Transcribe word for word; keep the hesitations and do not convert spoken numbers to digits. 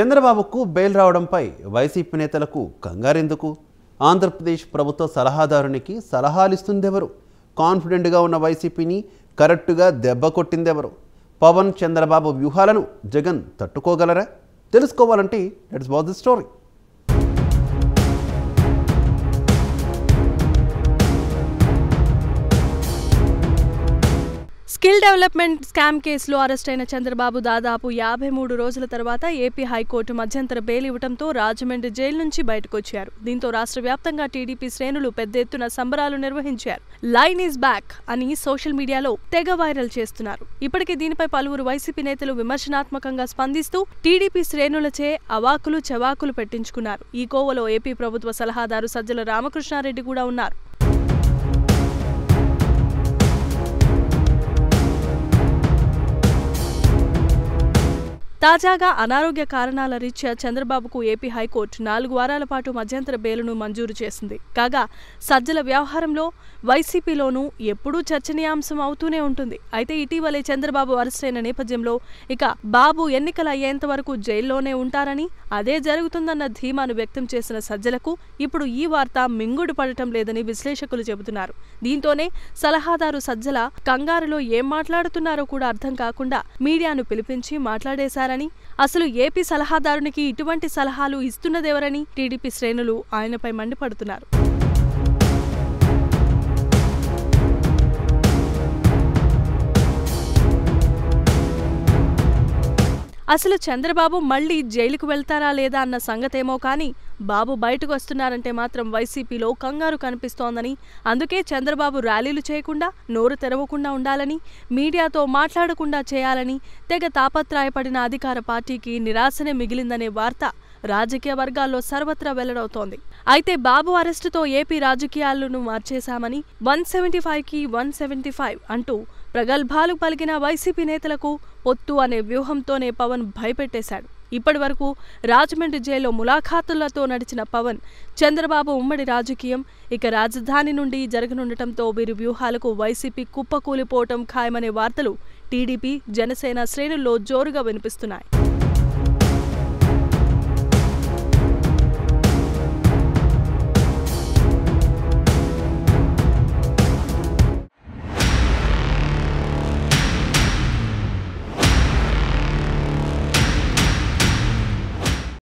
చంద్రబాబుకు bail రావడంపై YCP నేతలకు కంగారెందుకు? ఆంధ్రప్రదేశ్ ప్రభుత్వ సలహాదారునికి సలహాలు ఇస్తుందెవరు? కాన్ఫిడెంట్ గా ఉన్న వైసీపీని కరెక్ట్ గా దెబ్బ కొట్టిందెవరు? పవన్ చంద్రబాబు వ్యూహాలను జగన్ తట్టుకోగలరా? తెలుసుకోవాలంటే let's watch the story. Skill development scam కేసులో అరెస్ట్ అయిన చంద్రబాబు దాదాపు యాభై మూడు రోజుల తర్వాత ఏపీ హైకోర్టు మధ్యంతర బెయిల్ ఇవ్వడంతో రాజమండ్రి జైలు నుంచి బయటకు వచ్చారు. దీంతో రాష్ట్ర వ్యాప్తంగా టీడీపీ శ్రేణులు పెద్ద ఎత్తున సంబరాలు నిర్వహించారు. లైన్ ఈజ్ బ్యాక్ అని సోషల్ మీడియాలో తెగ వైరల్ చేస్తున్నారు. ఇప్పటికే దీనిపై పలువురు వైసీపీ నేతలు విమర్శనాత్మకంగా స్పందిస్తూ టీడీపీ శ్రేణులచే అవాకులు చవాకులు పెట్టించుకున్నారు. ఈ కోవలో ఏపీ ప్రభుత్వ సలహాదారు సజ్జల రామకృష్ణారెడ్డి కూడా ఉన్నారు. తాజాగా అనారోగ్య కారణాల రీత్యా చంద్రబాబుకు ఏపీ హైకోర్టు నాలుగు వారాల పాటు మధ్యంతర బెయిలును మంజూరు చేసింది. కాగా సజ్జల వ్యవహారంలో వైసీపీలోనూ ఎప్పుడూ చర్చనీయాంశం అవుతూనే ఉంటుంది. అయితే ఇటీవలే చంద్రబాబు అరెస్ట్ అయిన నేపథ్యంలో ఇక బాబు ఎన్నికలు అయ్యేంత వరకు జైల్లోనే ఉంటారని, అదే జరుగుతుందన్న ధీమాను వ్యక్తం చేసిన సజ్జలకు ఇప్పుడు ఈ వార్త మింగుడు పడటం లేదని విశ్లేషకులు చెబుతున్నారు. దీంతోనే సలహాదారు సజ్జల కంగారులో ఏం మాట్లాడుతున్నారో కూడా అర్థం కాకుండా మీడియాను పిలిపించి మాట్లాడేశారు. అసలు ఏపీ సలహాదారునికి ఇటువంటి సలహాలు ఇస్తున్నదేవరని టీడీపీ శ్రేణులు ఆయనపై మండిపడుతున్నారు. అసలు చంద్రబాబు మళ్లీ జైలుకు వెళ్తారా లేదా అన్న సంగతేమో కానీ బాబు బయటకు వస్తున్నారంటే మాత్రం వైసీపీలో కంగారు కనిపిస్తోందని, అందుకే చంద్రబాబు ర్యాలీలు చేయకుండా నోరు తెరవకుండా ఉండాలని, మీడియాతో మాట్లాడకుండా చేయాలని తెగ తాపత్రాయపడిన అధికార పార్టీకి నిరాశనే మిగిలిందనే వార్త రాజకీయ వర్గాల్లో సర్వత్రా వెల్లడవుతోంది. అయితే బాబు అరెస్టుతో ఏపీ రాజకీయాలను మార్చేశామని వన్ సెవెంటీ ఫైవ్కి వన్ సెవెంటీ ఫైవ్ అంటూ ప్రగల్భాలు పలికిన వైసీపీ నేతలకు పొత్తు అనే వ్యూహంతోనే పవన్ భయపెట్టేశాడు. ఇప్పటి వరకు రాజమండ్రి జైల్లో ములాఖాతులతో నడిచిన పవన్, చంద్రబాబు ఉమ్మడి రాజకీయం ఇక రాజధాని నుండి జరగనుండటంతో వీరి వ్యూహాలకు వైసీపీ కుప్పకూలిపోవటం ఖాయమనే వార్తలు టీడీపీ, జనసేన శ్రేణుల్లో జోరుగా వినిపిస్తున్నాయి.